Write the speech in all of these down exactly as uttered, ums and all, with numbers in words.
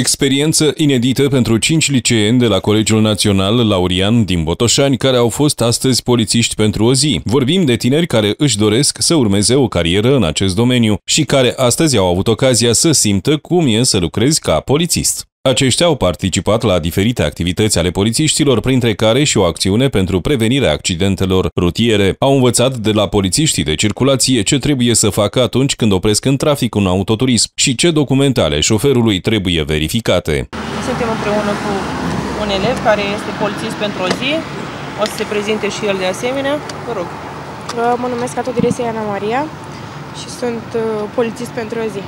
Experiență inedită pentru cinci liceeni de la Colegiul Național Laurian din Botoșani, care au fost astăzi polițiști pentru o zi. Vorbim de tineri care își doresc să urmeze o carieră în acest domeniu și care astăzi au avut ocazia să simtă cum e să lucrezi ca polițist. Aceștia au participat la diferite activități ale polițiștilor, printre care și o acțiune pentru prevenirea accidentelor rutiere. Au învățat de la polițiștii de circulație ce trebuie să facă atunci când opresc în trafic un autoturism și ce documente ale șoferului trebuie verificate. Suntem împreună cu un elev care este polițist pentru o zi. O să se prezinte și el de asemenea. Vă rog. Mă numesc Atodiresa Ana Maria și sunt polițist pentru o zi.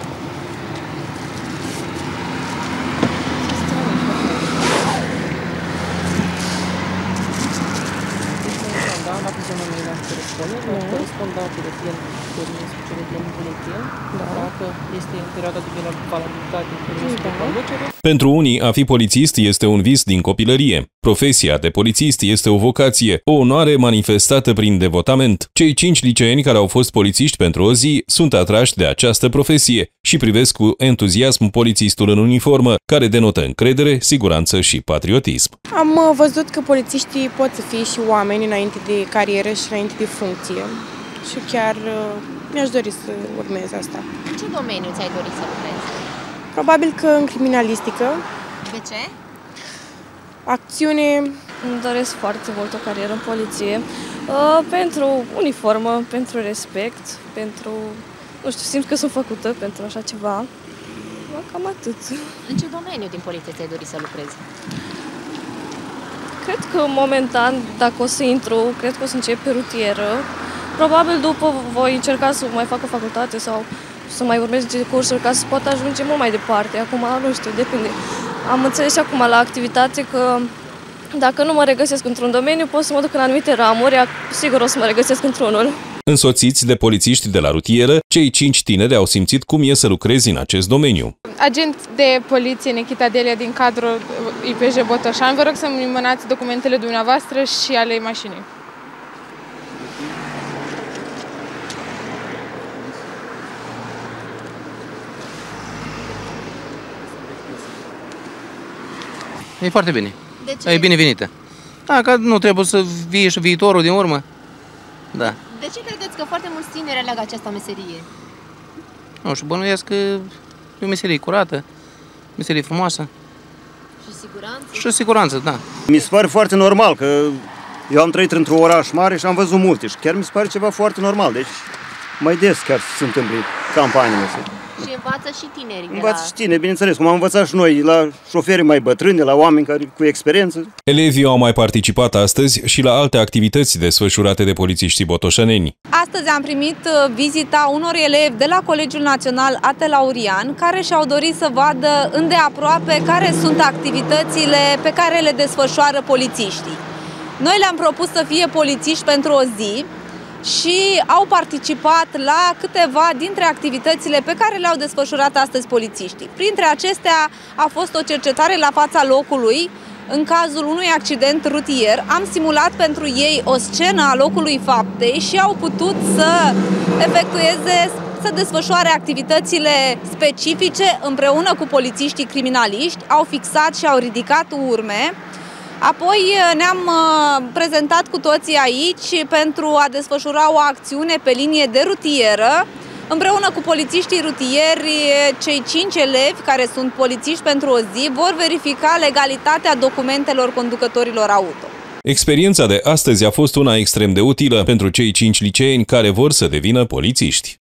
Pentru unii, a fi polițist este un vis din copilărie. Profesia de polițist este o vocație, o onoare manifestată prin devotament. Cei cinci liceeni care au fost polițiști pentru o zi sunt atrași de această profesie și privesc cu entuziasm polițistul în uniformă, care denotă încredere, siguranță și patriotism. Am văzut că polițiștii pot să fie și oameni înainte de carieră și înainte de funcție. Și chiar mi-aș dori să urmez asta. În ce domeniu ți-ai dorit să lucrezi? Probabil că în criminalistică. De ce? Acțiune. Îmi doresc foarte mult o carieră în poliție, uh, pentru uniformă, pentru respect, pentru, nu știu, simt că sunt făcută pentru așa ceva. Uh, cam atât. În ce domeniu din poliție ți-ai dorit să lucrezi? Cred că momentan, dacă o să intru, cred că o să încep pe rutieră. Probabil după voi încerca să mai fac o facultate sau să mai urmez niște cursuri ca să pot ajunge mult mai departe. Acum, nu știu, depinde. Am înțeles și acum la activitate că dacă nu mă regăsesc într-un domeniu, pot să mă duc în anumite ramuri, sigur o să mă regăsesc într-unul. Însoțiți de polițiști de la rutieră, cei cinci tineri au simțit cum e să lucrezi în acest domeniu. Agent de poliție Nechita Delia din cadrul I P J Botoșani, vă rog să-mi mânați documentele dumneavoastră și ale mașinii. E foarte bine. De ce? E binevenită. Da, că nu trebuie să vie și viitorul din urmă. Da. De ce credeți că foarte mulți tineri aleagă această meserie? Nu știu, bănuiesc că e o meserie curată, meserie frumoasă. Și siguranță? Și siguranță, da. Mi se pare foarte normal, că eu am trăit într-un oraș mare și am văzut multe și chiar mi se pare ceva foarte normal, deci mai des chiar se întâmplă campaniile astea. Și învață și tinerii. Învață la... și tineri, bineînțeles, cum am învățat și noi, la șoferi mai bătrâni, la oameni care, cu experiență. Elevii au mai participat astăzi și la alte activități desfășurate de polițiștii botoșaneni. Astăzi am primit vizita unor elevi de la Colegiul Național A T Laurian, care și-au dorit să vadă îndeaproape care sunt activitățile pe care le desfășoară polițiștii. Noi le-am propus să fie polițiști pentru o zi, și au participat la câteva dintre activitățile pe care le-au desfășurat astăzi polițiștii. Printre acestea a fost o cercetare la fața locului în cazul unui accident rutier. Am simulat pentru ei o scenă a locului faptei și au putut să efectueze, să desfășoare activitățile specifice împreună cu polițiștii criminaliști, au fixat și au ridicat urme. Apoi ne-am prezentat cu toții aici pentru a desfășura o acțiune pe linie de rutieră, împreună cu polițiștii rutieri. Cei cinci elevi care sunt polițiști pentru o zi vor verifica legalitatea documentelor conducătorilor auto. Experiența de astăzi a fost una extrem de utilă pentru cei cinci liceeni care vor să devină polițiști.